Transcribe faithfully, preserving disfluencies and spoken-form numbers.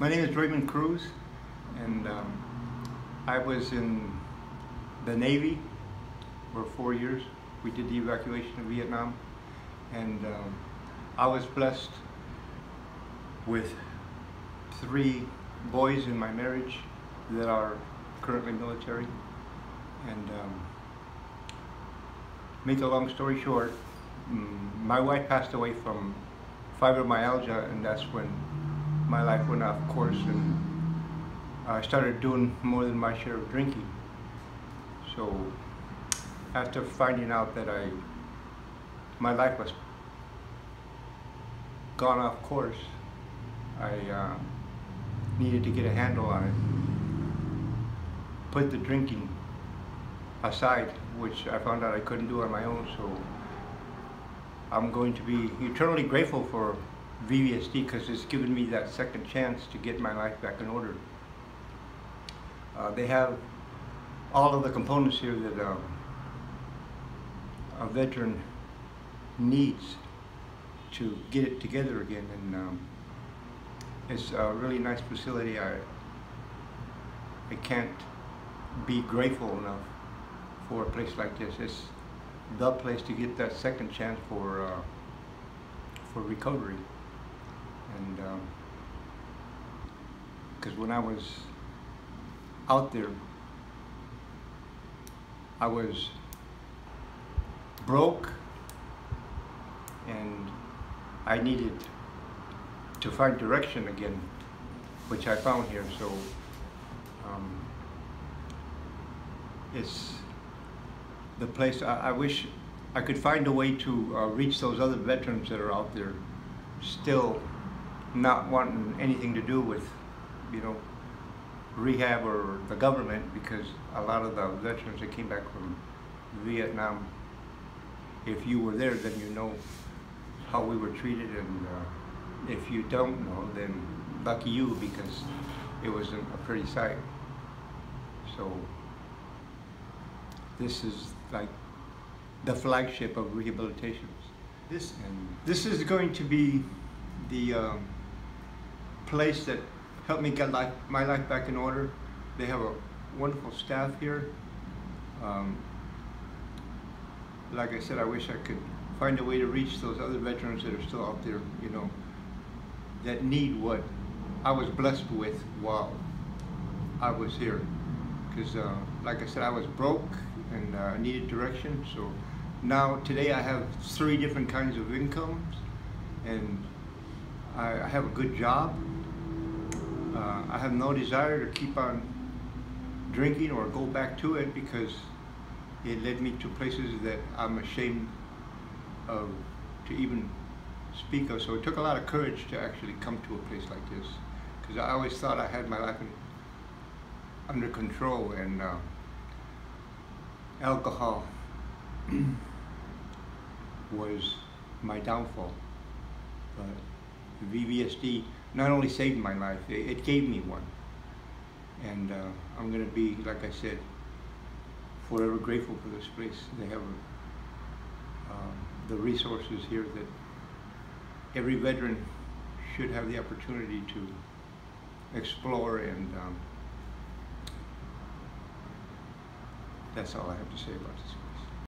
My name is Raymond Cruz, and um, I was in the Navy for four years. We did the evacuation of Vietnam, and um, I was blessed with three boys in my marriage that are currently military. And um, make a long story short, my wife passed away from fibromyalgia, and that's when my life went off course, and I started doing more than my share of drinking. So after finding out that I, my life was gone off course, I uh, needed to get a handle on it. Put the drinking aside, which I found out I couldn't do on my own, so I'm going to be eternally grateful for V V S D because it's given me that second chance to get my life back in order. Uh, they have all of the components here that um, a veteran needs to get it together again, and um, it's a really nice facility. I, I can't be grateful enough for a place like this. It's the place to get that second chance for uh, for recovery. And because um, when I was out there, I was broke, and I needed to find direction again, which I found here. So um, it's the place. I, I wish I could find a way to uh, reach those other veterans that are out there still not wanting anything to do with, you know, rehab or the government, because a lot of the veterans that came back from Vietnam, if you were there, then you know how we were treated, and uh, if you don't know, then lucky you, because it wasn't a pretty sight. So this is like the flagship of rehabilitations. This, and this is going to be the um, place that helped me get life, my life back in order. They have a wonderful staff here. Um, like I said, I wish I could find a way to reach those other veterans that are still out there, you know, that need what I was blessed with while I was here. Because uh, like I said, I was broke and uh, needed direction. So now today I have three different kinds of incomes, and I, I have a good job. Uh, I have no desire to keep on drinking or go back to it, because it led me to places that I'm ashamed of to even speak of. So it took a lot of courage to actually come to a place like this, because I always thought I had my life in, under control, and uh, alcohol was my downfall. But V V S D not only saved my life, it, it gave me one. And uh, I'm going to be, like I said, forever grateful for this place. They have uh, the resources here that every veteran should have the opportunity to explore, and um, that's all I have to say about this.